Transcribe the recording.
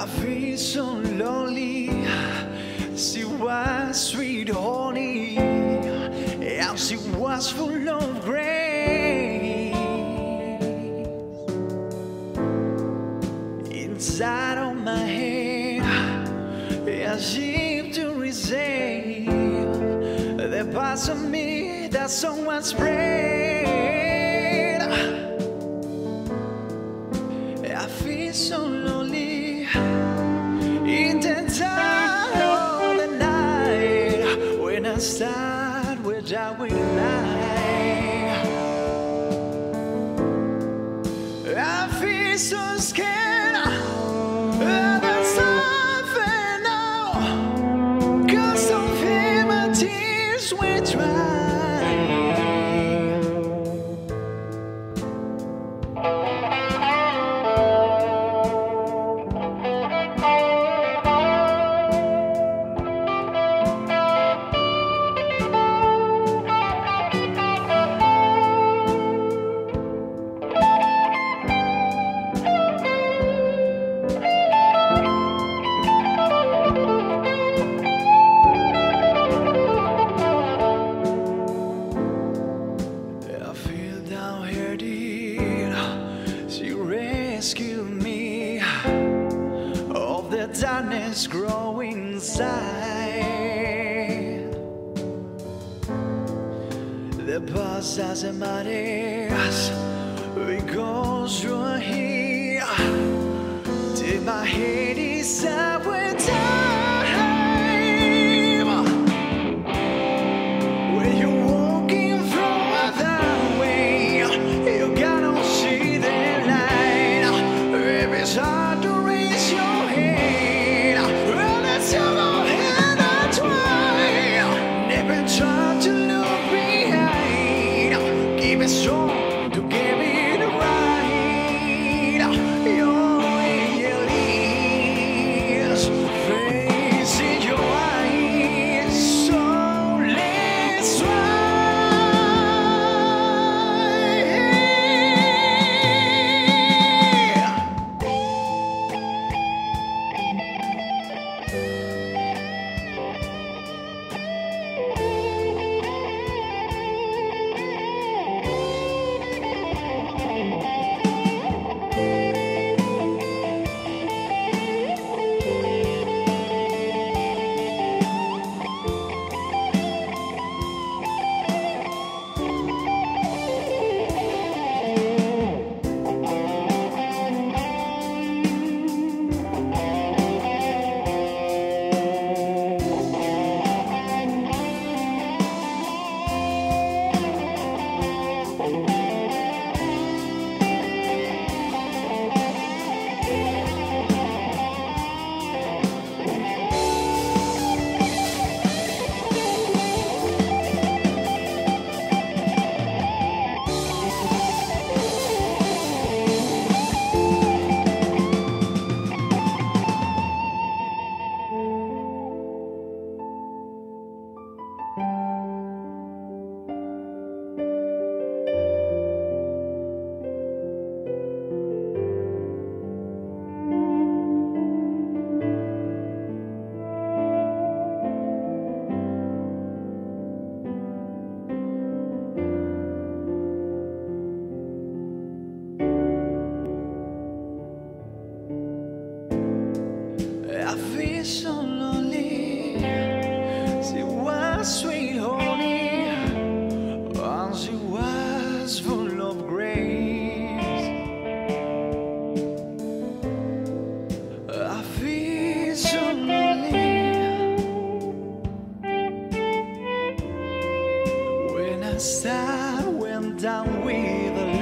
I feel so lonely. She was sweet honey, and she was full of grace. Inside of my head, I seem to resent the parts of me that someone spread. I feel so lonely in the time of the night, when I start with I will lie. I feel so scared and I suffer now, 'cause I feel my tears will dry. Rescue me of the darkness growing inside. The past doesn't matter, we go through here till my head is up with time. When you're walking from that way, you gotta see the light. It's hard to raise your head, run a solo hand and try. Never try to look behind. Keep it strong to give it right. You're in your ears, face in your eyes. So let's try. I feel so lonely. She was sweet honey, and she was full of grace. I feel so lonely when I start went down with the